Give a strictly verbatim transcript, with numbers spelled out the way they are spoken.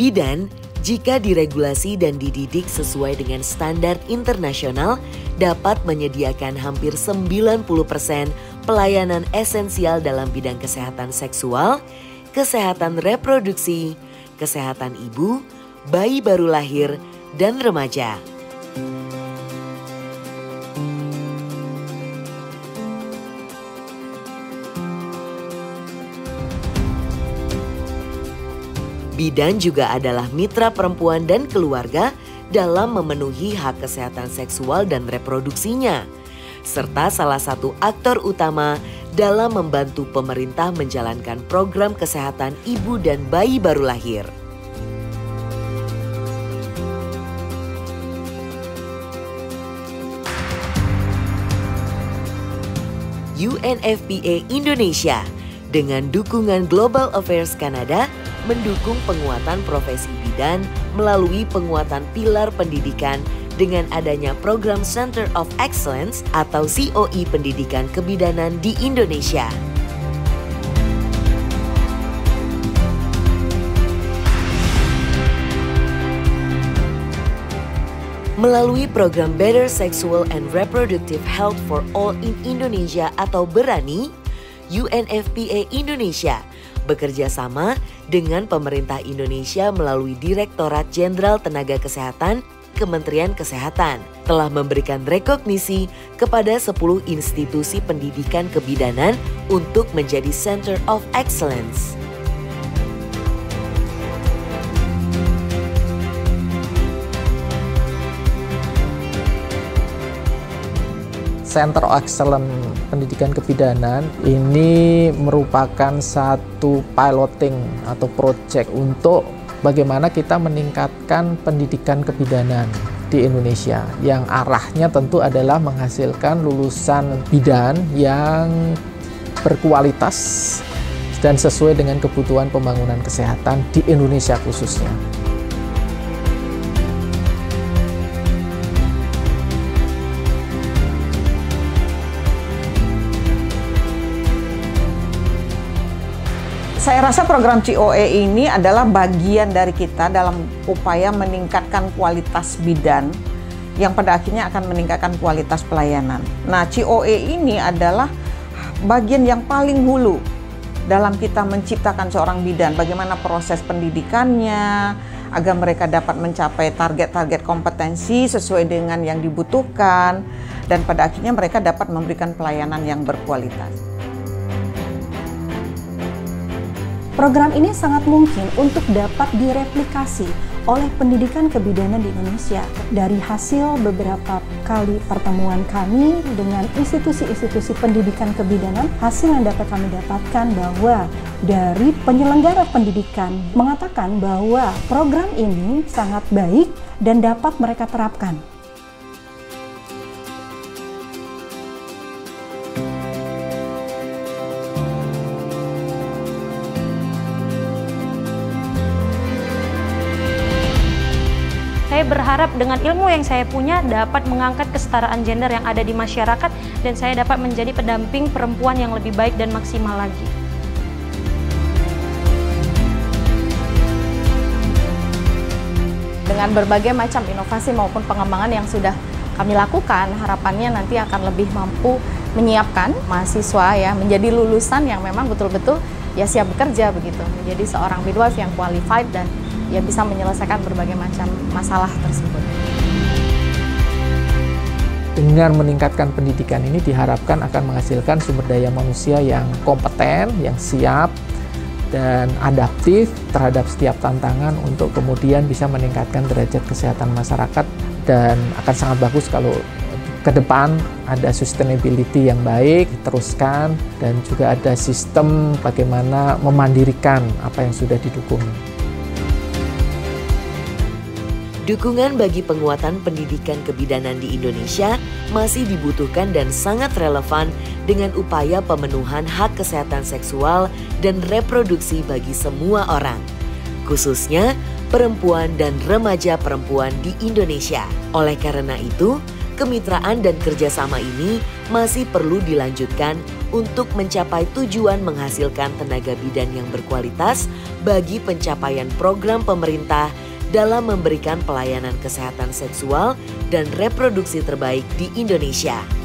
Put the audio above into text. Bidan, jika diregulasi dan dididik sesuai dengan standar internasional, dapat menyediakan hampir sembilan puluh persen pelayanan esensial dalam bidang kesehatan seksual, kesehatan reproduksi, kesehatan ibu, bayi baru lahir, dan remaja. Bidan juga adalah mitra perempuan dan keluarga dalam memenuhi hak kesehatan seksual dan reproduksinya, serta salah satu aktor utama dalam membantu pemerintah menjalankan program kesehatan ibu dan bayi baru lahir. U N F P A Indonesia dengan dukungan Global Affairs Canada mendukung penguatan profesi bidan melalui penguatan pilar pendidikan dengan adanya program Center of Excellence atau C O E Pendidikan Kebidanan di Indonesia. Melalui program Better Sexual and Reproductive Health for All in Indonesia atau BERANI, U N F P A Indonesia bekerja sama dengan pemerintah Indonesia melalui Direktorat Jenderal Tenaga Kesehatan, Kementerian Kesehatan telah memberikan rekognisi kepada sepuluh institusi pendidikan kebidanan untuk menjadi Center of Excellence. Center of Excellence Pendidikan Kebidanan ini merupakan satu piloting atau project untuk bagaimana kita meningkatkan pendidikan kebidanan di Indonesia yang arahnya tentu adalah menghasilkan lulusan bidan yang berkualitas dan sesuai dengan kebutuhan pembangunan kesehatan di Indonesia khususnya. Saya rasa program C O E ini adalah bagian dari kita dalam upaya meningkatkan kualitas bidan yang pada akhirnya akan meningkatkan kualitas pelayanan. Nah, C O E ini adalah bagian yang paling hulu dalam kita menciptakan seorang bidan, bagaimana proses pendidikannya agar mereka dapat mencapai target-target kompetensi sesuai dengan yang dibutuhkan dan pada akhirnya mereka dapat memberikan pelayanan yang berkualitas. Program ini sangat mungkin untuk dapat direplikasi oleh pendidikan kebidanan di Indonesia. Dari hasil beberapa kali pertemuan kami dengan institusi-institusi pendidikan kebidanan, hasil yang dapat kami dapatkan bahwa dari penyelenggara pendidikan mengatakan bahwa program ini sangat baik dan dapat mereka terapkan. Saya berharap dengan ilmu yang saya punya dapat mengangkat kesetaraan gender yang ada di masyarakat dan saya dapat menjadi pendamping perempuan yang lebih baik dan maksimal lagi. Dengan berbagai macam inovasi maupun pengembangan yang sudah kami lakukan, harapannya nanti akan lebih mampu menyiapkan mahasiswa ya menjadi lulusan yang memang betul-betul ya siap bekerja begitu, menjadi seorang midwife yang qualified dan yang bisa menyelesaikan berbagai macam masalah tersebut. Dengan meningkatkan pendidikan ini diharapkan akan menghasilkan sumber daya manusia yang kompeten, yang siap, dan adaptif terhadap setiap tantangan untuk kemudian bisa meningkatkan derajat kesehatan masyarakat dan akan sangat bagus kalau ke depan ada sustainability yang baik, teruskan, dan juga ada sistem bagaimana memandirikan apa yang sudah didukung. Dukungan bagi penguatan pendidikan kebidanan di Indonesia masih dibutuhkan dan sangat relevan dengan upaya pemenuhan hak kesehatan seksual dan reproduksi bagi semua orang, khususnya perempuan dan remaja perempuan di Indonesia. Oleh karena itu, kemitraan dan kerjasama ini masih perlu dilanjutkan untuk mencapai tujuan menghasilkan tenaga bidan yang berkualitas bagi pencapaian program pemerintah dalam memberikan pelayanan kesehatan seksual dan reproduksi terbaik di Indonesia.